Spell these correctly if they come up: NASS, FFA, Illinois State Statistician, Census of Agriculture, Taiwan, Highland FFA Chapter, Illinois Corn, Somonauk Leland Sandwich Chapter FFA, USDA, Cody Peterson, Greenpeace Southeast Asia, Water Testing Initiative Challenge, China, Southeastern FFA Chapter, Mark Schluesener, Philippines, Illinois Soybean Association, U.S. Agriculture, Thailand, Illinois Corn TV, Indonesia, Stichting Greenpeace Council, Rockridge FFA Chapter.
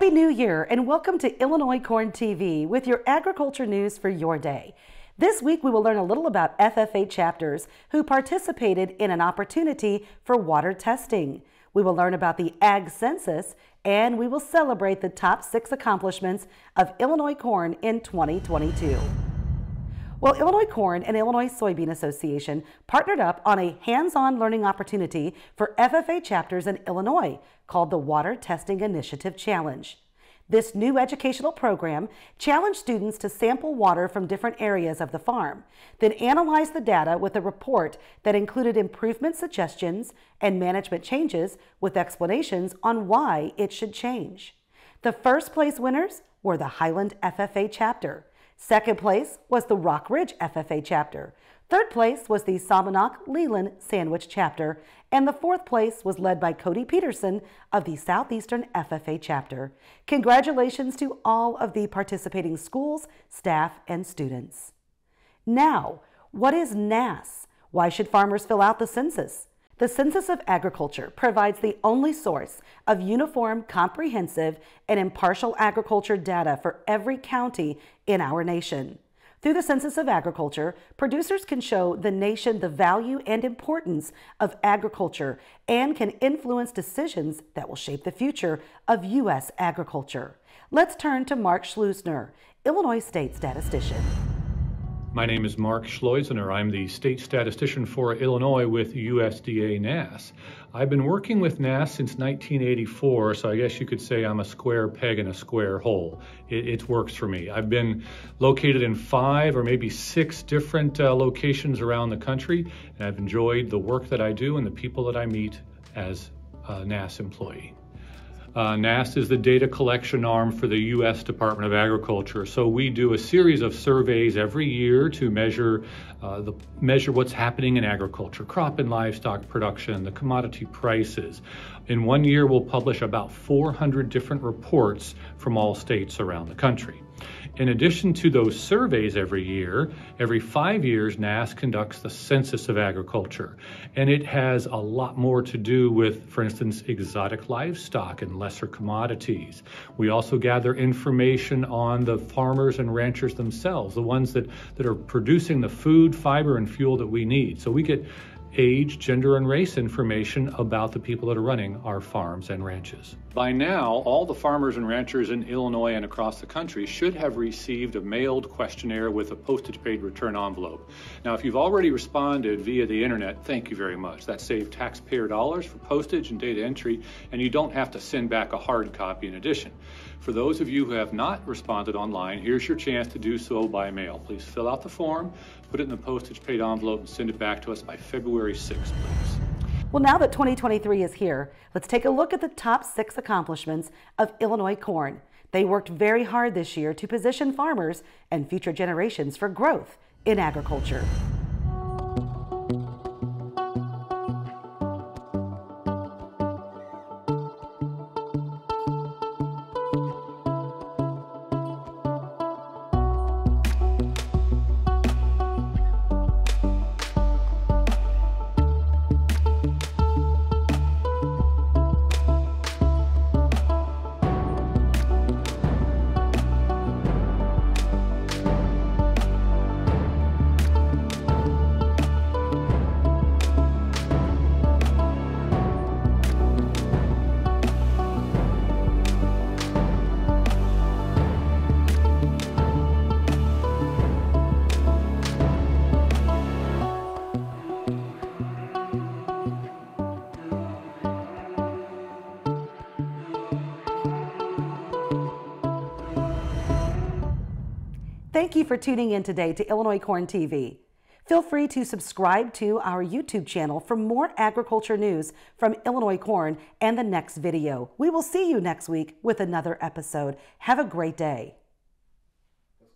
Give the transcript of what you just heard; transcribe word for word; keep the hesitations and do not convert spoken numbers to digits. Happy New Year and welcome to Illinois Corn T V with your agriculture news for your day. This week we will learn a little about F F A chapters who participated in an opportunity for water testing. We will learn about the Ag Census and we will celebrate the top six accomplishments of Illinois Corn in twenty twenty-two. Well, Illinois Corn and Illinois Soybean Association partnered up on a hands-on learning opportunity for F F A chapters in Illinois called the Water Testing Initiative Challenge. This new educational program challenged students to sample water from different areas of the farm, then analyze the data with a report that included improvement suggestions and management changes with explanations on why it should change. The first place winners were the Highland F F A Chapter. Second place was the Rockridge F F A Chapter. Third place was the Somonauk Leland Sandwich Chapter. And the fourth place was led by Cody Peterson of the Southeastern F F A Chapter. Congratulations to all of the participating schools, staff, and students. Now, what is N A S S? Why should farmers fill out the census? The Census of Agriculture provides the only source of uniform, comprehensive, and impartial agriculture data for every county in our nation. Through the Census of Agriculture, producers can show the nation the value and importance of agriculture and can influence decisions that will shape the future of U S agriculture. Let's turn to Mark Schluesener, Illinois State Statistician. My name is Mark Schluesener. I'm the state statistician for Illinois with U S D A N A S S. I've been working with N A S S since nineteen eighty-four, so I guess you could say I'm a square peg in a square hole. It, it works for me. I've been located in five or maybe six different uh, locations around the country, and I've enjoyed the work that I do and the people that I meet as a N A S S employee. Uh, N A S S is the data collection arm for the U S Department of Agriculture. So we do a series of surveys every year to measure uh, the measure what's happening in agriculture, crop and livestock production, the commodity prices. In one year, we'll publish about four hundred different reports from all states around the country. In addition to those surveys every year, every five years, N A S S conducts the Census of Agriculture, and it has a lot more to do with, for instance, exotic livestock and lesser commodities. We also gather information on the farmers and ranchers themselves, the ones that, that are producing the food, fiber, and fuel that we need. So we get age, gender, and race information about the people that are running our farms and ranches. By now, all the farmers and ranchers in Illinois and across the country should have received a mailed questionnaire with a postage paid return envelope. Now, if you've already responded via the internet, thank you very much. That saved taxpayer dollars for postage and data entry, and you don't have to send back a hard copy in addition. For those of you who have not responded online, here's your chance to do so by mail. Please fill out the form, put it in the postage paid envelope, and send it back to us by February sixth, please. Well, now that twenty twenty-three is here, let's take a look at the top six accomplishments of Illinois Corn. They worked very hard this year to position farmers and future generations for growth in agriculture. Thank you for tuning in today to Illinois Corn T V. Feel free to subscribe to our YouTube channel for more agriculture news from Illinois Corn and the next video. We will see you next week with another episode. Have a great day.